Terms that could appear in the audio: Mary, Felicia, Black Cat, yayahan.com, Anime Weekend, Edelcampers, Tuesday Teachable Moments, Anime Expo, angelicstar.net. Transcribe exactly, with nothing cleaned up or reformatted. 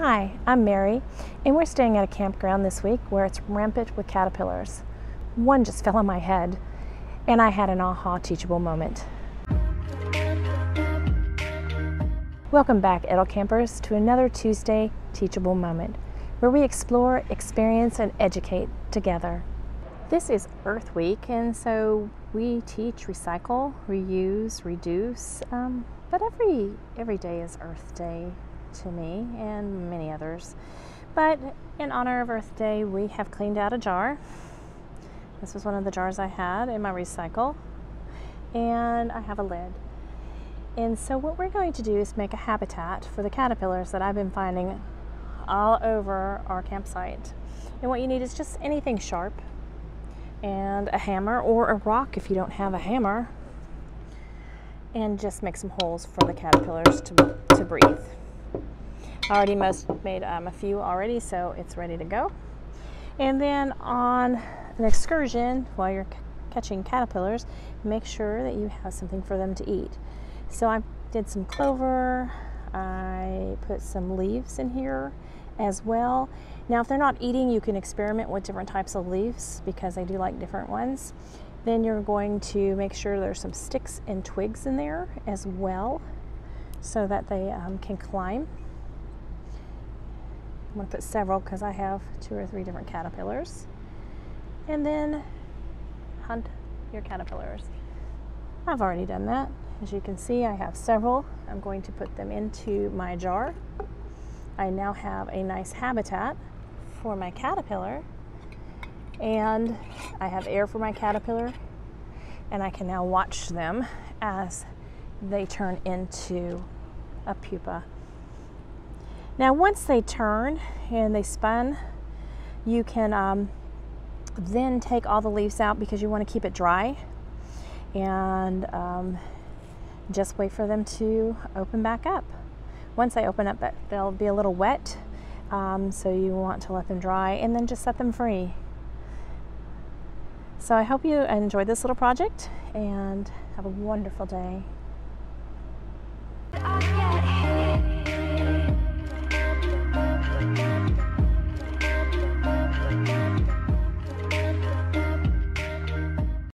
Hi, I'm Mary, and we're staying at a campground this week where it's rampant with caterpillars. One just fell on my head, and I had an aha teachable moment. Welcome back, Edelcampers, to another Tuesday Teachable Moment, where we explore, experience, and educate together. This is Earth Week, and so we teach, recycle, reuse, reduce, um, but every, every day is Earth Day to me and many others. But in honor of Earth Day, we have cleaned out a jar. This was one of the jars I had in my recycle, and I have a lid. And so what we're going to do is make a habitat for the caterpillars that I've been finding all over our campsite. And what you need is just anything sharp and a hammer, or a rock if you don't have a hammer, and just make some holes for the caterpillars to, to breathe. I already most made um, a few already, so it's ready to go. And then on an excursion, while you're catching caterpillars, make sure that you have something for them to eat. So I did some clover, I put some leaves in here as well. Now if they're not eating, you can experiment with different types of leaves because they do like different ones. Then you're going to make sure there's some sticks and twigs in there as well so that they um, can climb. I'm going to put several because I have two or three different caterpillars. And then hunt your caterpillars. I've already done that. As you can see, I have several. I'm going to put them into my jar. I now have a nice habitat for my caterpillar, and I have air for my caterpillar, and I can now watch them as they turn into a pupa. Now once they turn and they spun, you can um, then take all the leaves out because you want to keep it dry, and um, just wait for them to open back up. Once they open up, they'll be a little wet, um, so you want to let them dry and then just set them free. So I hope you enjoyed this little project, and have a wonderful day.